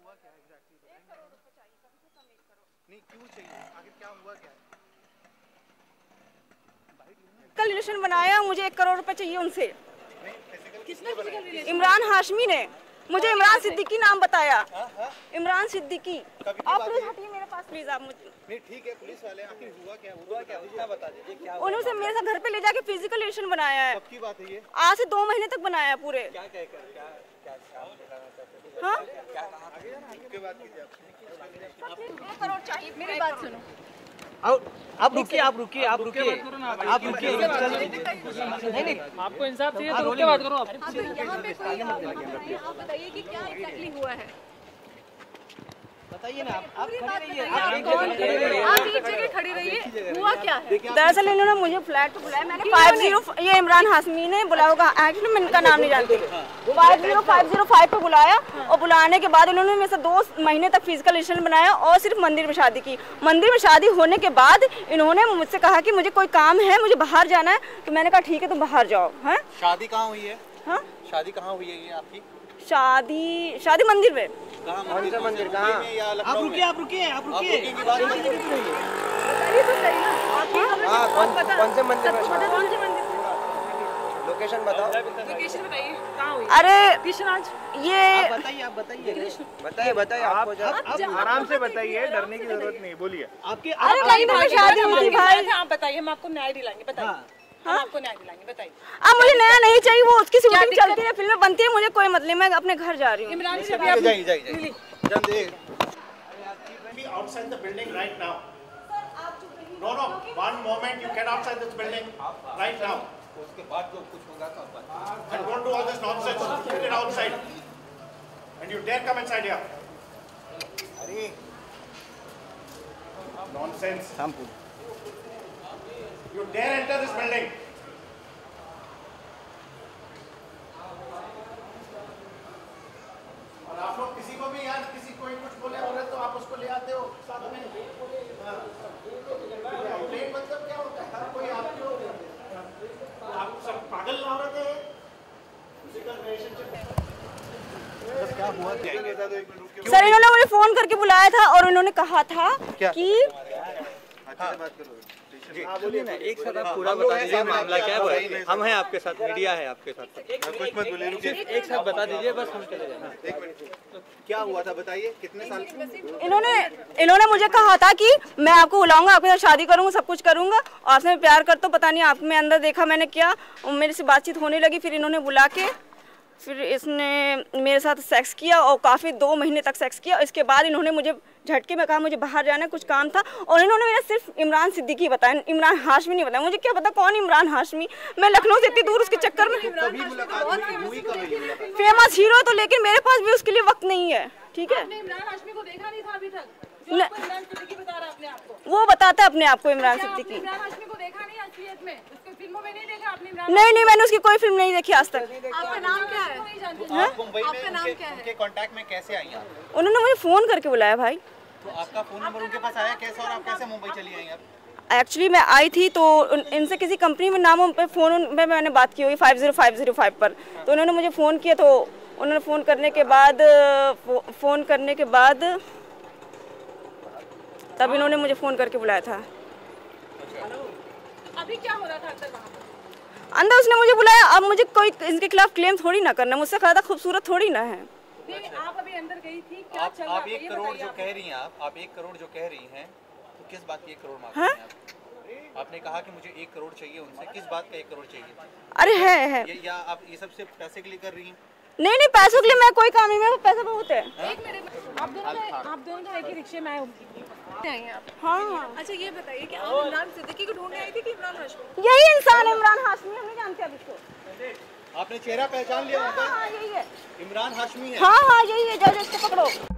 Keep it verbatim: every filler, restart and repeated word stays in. हुआ क्या एग्जैक्टली बताएंगे? नहीं क्यों चाहिए, आखिर क्या हुआ क्या? फिजिकल रिलेशन बनाया, मुझे एक करोड़ रुपए चाहिए उनसे। किसने? इमरान हाशमी ने। मुझे इमरान सिद्दीकी नाम बताया, इमरान सिद्दीकी। आप प्लीज हटिए मेरे पास, प्लीज आप मुझे। नहीं ठीक है, पुलिस वाले आखिर हुआ क्या? हुआ क्या इतना बता दीजिए, क्या हुआ? उन्होंने मेरे साथ घर पे ले जाके फिजिकल रिलेशन बनाया है। कब की बात है ये? आज से दो महीने तक बनाया पूरे। क्या क्या क्या क्या हां क्या आगे की बात कीजिए आप। आपको एक करोड़ चाहिए, मेरी बात सुनो। आप रुकिए, आप रुकिए, आप रुकिए, आप रुकिए। नहीं नहीं, आपको इंसाफ चाहिए तो रुकिए, बात करो आप। यहाँ पे कोई आप बताइए कि क्या एक्जेक्टली हुआ है, बताइए ना। आप खड़े रहिए, आप एक जगह खड़ी रहिए, हुआ क्या है? दरअसल इन्होंने मुझे फ्लैट पे बुलाया, मैंने फाइव जीरो ये इमरान हाशमी ने बुलाया होगा, एक्चुअली मैं इनका नाम नहीं जानती। Five zero five zero five पे बुलाया और बुलाने के बाद उन्होंने मेरे साथ दो महीने तक फिजिकल रिलेशन बनाया और सिर्फ मंदिर में शादी की। मंदिर में शादी होने के बाद इन्होंने मुझसे कहा कि मुझे कोई काम है, मुझे बाहर जाना है, तो मैंने कहा ठीक है तुम बाहर जाओ। है शादी कहाँ हुई है? हाँ शादी कहाँ हुई है ये आपकी? शादी शादी मंदिर में। मंदिर कहाँ? आप रुकिए, आप रुकिए, आप रुकिए, लोकेशन बताओ, लोकेशन बताइए कहाँ हुई? अरे कृष्णाज ये बताइए, आप बताइए, बताइए बताइए आप आराम से बताइए, डरने की जरूरत नहीं, बोलिए। आपके अरे कहीं पे शादी हुई भाई, आप बताइए, हम आपको न्याय दिलाएंगे, बताइए। हाँ आपको न्याय दिलाएंगे, बताइए। अब मुझे नया नहीं चाहिए, वो उसकी शूटिंग चलती है, फिल्में बनती है, मुझे कोई मतलब, मैं अपने घर जा रही हूँ। इमरान से आप जाइए, जाइए जल्दी be outside the building right now. Sir आप चुप रहिए। No no, one moment, you get outside this building right now. उसके बाद जो कुछ होगा तो आप बात। And don't do all this nonsense. Get it outside. And you dare come inside here. अरे nonsense. Sample. You dare enter this building. और आप लोग किसी को भी यार किसी कोई कुछ बोले हो रहे तो आप उसको ले आते हो साथ में। आउटलेट मतलब क्या होता है? हर कोई आपके हो रहे हैं। आप सब पागल ना हो रहे थे। सर इन्होंने मुझे फोन करके बुलाया था और उन्होंने कहा था कि बोलिए ना एक साथ आप पूरा बता दीजिए मामला क्या है। हम हैं आपके साथ, मीडिया है आपके साथ, कुछ मत बोलिए, एक साथ बता दीजिए बस, हम चले जाएंगे। क्या हुआ था बताइए, कितने साल? इन्होंने इन्होंने मुझे कहा था कि मैं आपको बुलाऊंगा, आपके साथ शादी करूंगा, सब कुछ करूंगा, आपसे प्यार करता हूँ, पता नहीं आप में अंदर देखा मैंने क्या, मेरे से बातचीत होने लगी, फिर इन्होंने बुला के फिर इसने मेरे साथ सेक्स किया और काफ़ी दो महीने तक सेक्स किया। इसके बाद इन्होंने मुझे झटके में कहा मुझे बाहर जाना, कुछ काम था, और इन्होंने मेरा सिर्फ इमरान सिद्दीकी बताया, इमरान हाशमी नहीं बताया। मुझे क्या पता कौन इमरान हाशमी, मैं लखनऊ से इतनी दूर उसके चक्कर में। फेमस हीरो है तो, लेकिन मेरे पास भी उसके लिए वक्त नहीं है, ठीक है। वो बताता है अपने आप को इमरान सिद्दीकी। नहीं नहीं, मैंने उसकी कोई फिल्म नहीं देखी आज तक। आपका नाम क्या है? आपका नाम क्या है? उनके कांटेक्ट में कैसे आई आप? उन्होंने मुझे फोन करके बुलाया भाई। तो आपका फोन नंबर उनके पास आया कैसे और आप कैसे मुंबई चली आई आप? एक्चुअली मैं आई थी तो इनसे किसी कंपनी में नामों पे फोन में मैंने बात की हुई five zero five zero five पर, तो उन्होंने मुझे फ़ोन किया, तो उन्होंने फ़ोन करने के बाद फ़ोन करने के बाद तब इन्होंने मुझे फ़ोन करके बुलाया था। अभी क्या हो रहा था अंदर? अंदर उसने मुझे बुलाया। अब मुझे कोई इनके खिलाफ क्लेम थोड़ी ना करना, मुझसे ज़्यादा खूबसूरत थोड़ी ना है। नहीं आप अभी अंदर गई थी, क्या आप, चल आप एक करोड़ जो कह रही हैं आप आप एक करोड़ जो कह रही हैं तो किस बात की एक करोड़ मांग रही हैं आप? आपने कहा कि मुझे एक करोड़ चाहिए उनसे, किस बात का एक करोड़ चाहिए? अरे है, है। ये, या आप ये सब सिर्फ पैसे के लिए कर रही हैं? नहीं नहीं, पैसों के लिए मैं कोई काम नहीं, मेरे पैसे बहुत है। आप दोनों आप दोनों तो एक ही रिक्शे में आए होंगे। हाँ अच्छा ये बताइए कि आप इमरान सिद्दीकी को ढूंढने आई थी कि इमरान हाशमी? यही इंसान है इमरान हाशमी, हम नहीं जानते अब इसको। आपने चेहरा पहचान लिया होगा? हाँ यही है, इमरान हाशमी है। हाँ हाँ यही है, जल्दी इसको पकड़ो।